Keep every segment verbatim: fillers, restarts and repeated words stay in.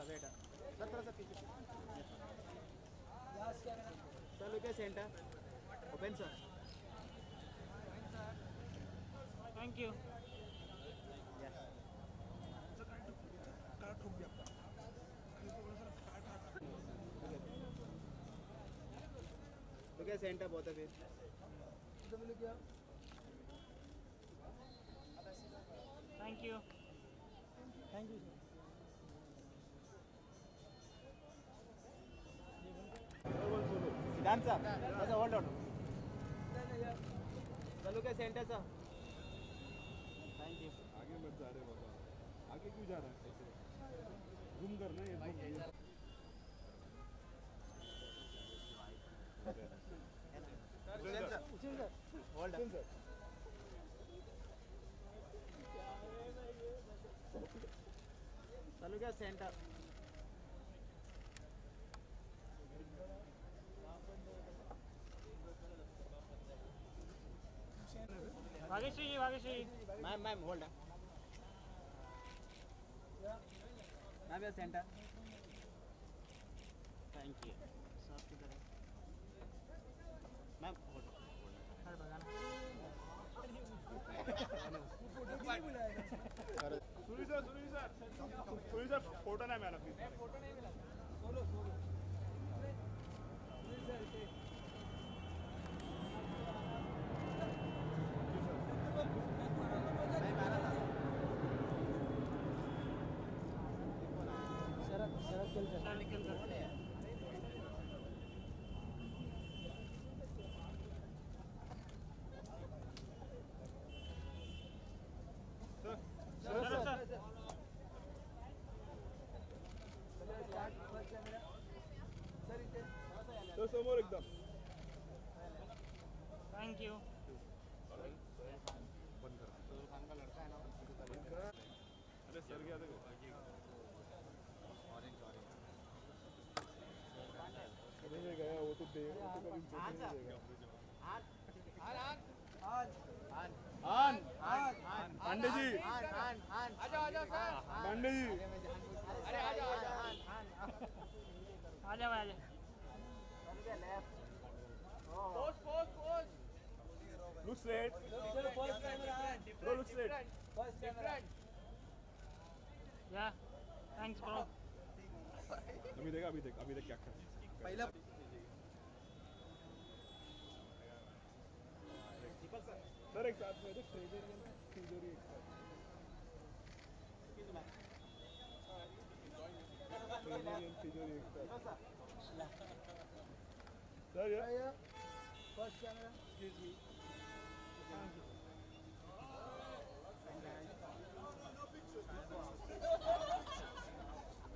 इसका वेट है सत्रह सौ पीछे taluka centre open sir thank you काट हो गया तो क्या सेंटर बहुत है फिर थैंक यू थैंक यू सिद्धांत साहब अच्छा होल्ड ऑन चलो क्या सेंटर साहब थैंक यू आगे मत जा रहे बाबा आगे क्यों जा रहा है ऐसे घूम कर ना ये sir sir hold on sir taluka centre Bhageshri ji Bhageshri ma'am ma'am hold ma'am या सेंटर थैंक यू साफ की तरह मैम होल्ड हर बगाना Sunil sir Sunil sir Sunil sir photo नहीं मिला फिर मैं फोटो नहीं मिला सोलो सोलो सुनील सर थे मैं बारह था शरद शरद चल चल निकल करते हैं तो समोर एकदम थैंक यू बंद कर तो खान का लड़का है ना अरे सर क्या देखो ऑरेंज ऑरेंज नहीं गया वो तो दे आज आज आज आज आन आन पांडे जी आन आन आन आ जाओ आ जाओ सर पांडे जी अरे आ जाओ आन आन आ जाओ आ जाओ Pose, pose, pose. Look straight. Look, first camera. Different, look straight. First camera. Yeah. Thanks, bro. अभी देखा, अभी देखा, अभी देख क्या कर रहे हैं। पहला। सर एक साथ में देख ट्रेजरी में ट्रेजरी एक साथ। ट्रेजरी एक साथ। Sir, yeah. First camera. Excuse me. Thank you. No, no, no pictures.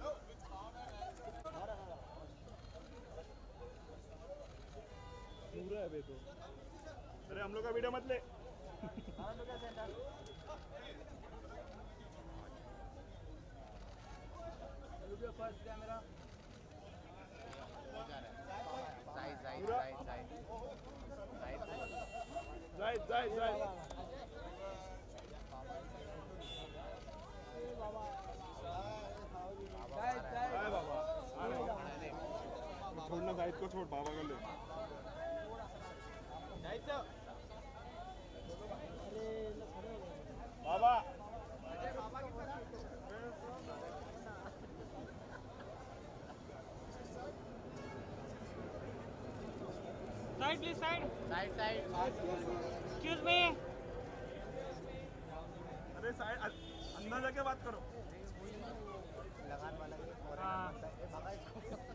No, it's camera. Hara hara. पूरा है बे तो. अरे हम लोग का वीडियो मत ले. हम लोग का सेंटर. लुबिया first camera. Zaid, Zaid, Zaid, Zaid. Zaid, Zaid, Zaid, Zaid. Hey, Baba. Zaid, Zaid. Hey, Baba. छोड़ना Zaid को छोड़ बाबा को ले. Zaid sir. बाबा. अरे बाबा की तरह. Side please side. Side side. Excuse me. अरे side अंदर जाके बात करो. लगान वाला. हाँ.